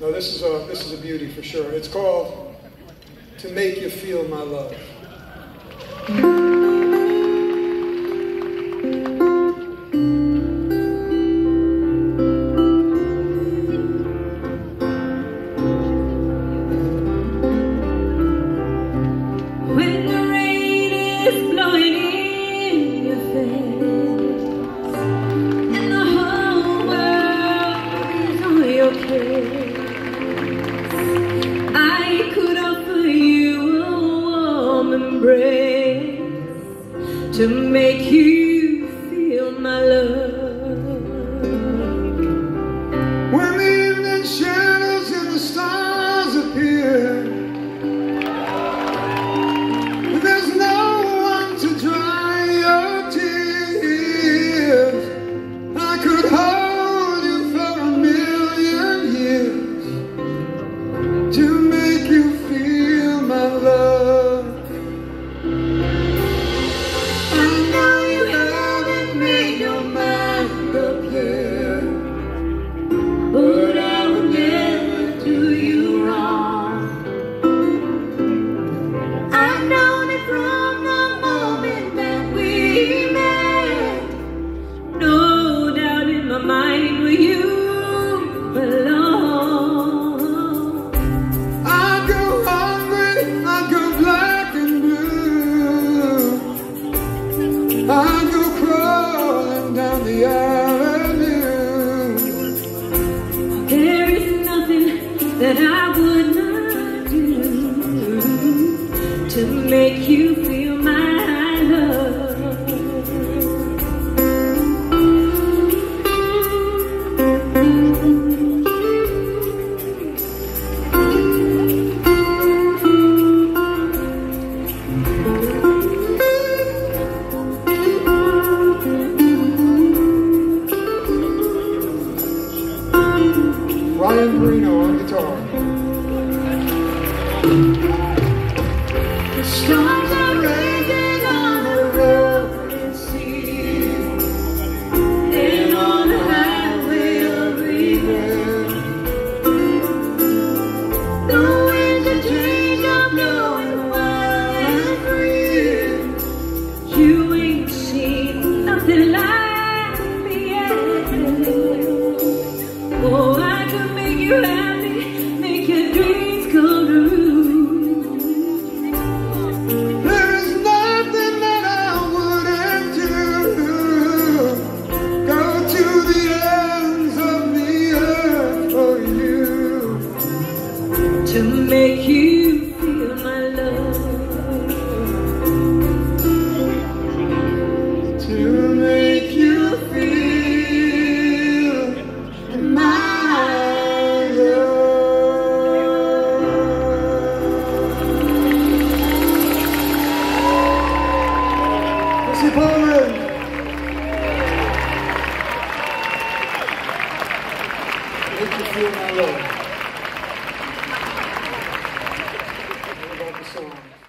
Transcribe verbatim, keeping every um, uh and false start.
No, this is a this is a beauty for sure. It's called "To Make You Feel My Love." I could offer you a warm embrace to make you feel my love. When the evening shadows and the stars appear, there's no one to dry your tears. I could hold you for a million years to that I would not do to make you feel my love. Ryan Marino on guitar. The stars are raging on the rolling sea, and on the highway of regret. The winds of change are blowing wild and free. You ain't seen nothing like me yet. Oh, I could make you happy, make your dreams come true. To make you feel my love. To make you feel my love. Merci Paul. Make you feel my love. Song.